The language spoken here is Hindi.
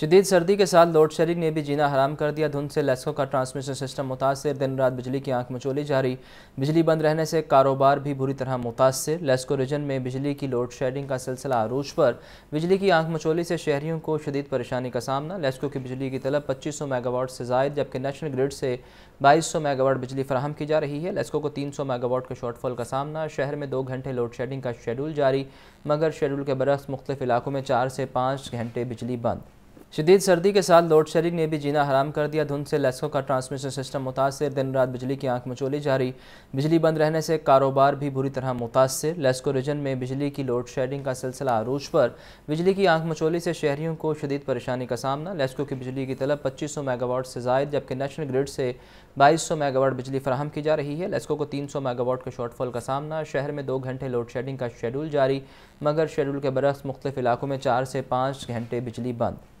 शदीद सर्दी के साथ लोड शेडिंग ने भी जीना हराम कर दिया। धुंध से लेस्को का ट्रांसमिशन सिस्टम मुतासर, दिन रात बिजली की आंख मचोली जारी। बिजली बंद रहने से कारोबार भी बुरी तरह मुतासर। लेस्को रीजन में बिजली की लोड शेडिंग का सिलसिला अरूज पर, बिजली की आंख मचोली से शहरियों को शदीद परेशानी का सामना। लेस्को की बिजली की तलब 2500 मेगावाट से ज़ायद, जबकि नेशनल ग्रिड से 2200 मेगावाट बिजली फराहम की जा रही है। लेस्को को 300 मेगावाट के शॉर्टफॉल का सामना। शहर में 2 घंटे लोड शेडिंग का शेड्यूल जारी, मगर शेड्यूल के बरक्स मुख्तलिफ इलाकों में 4 से 5 घंटे बिजली बंद। शदीद सर्दी के साथ लोड शेडिंग ने भी जीना हराम कर दिया। धुंध से लेस्को का ट्रांसमिशन सिस्टम मुतासर, दिन रात बिजली की आंख मचोली जारी। बिजली बंद रहने से कारोबार भी बुरी तरह मुतासर। लेस्को रीजन में बिजली की लोड शेडिंग का सिलसिला अरूज पर, बिजली की आंख मचोली से शहरियों को शदीद परेशानी का सामना। लेस्को की बिजली की तलब 2500 मेगावाट से ज़ायद, जबकि नेशनल ग्रिड से 2200 मेगावाट बिजली फराहम की जा रही है। लेस्को को 300 मेगावाट के शॉर्टफॉल का सामना। शहर में 2 घंटे लोड शेडिंग का शेड्यूल जारी, मगर शेड्यूल के बरक्स मुख्तलिफ इलाकों में 4 से 5 घंटे बिजली बंद।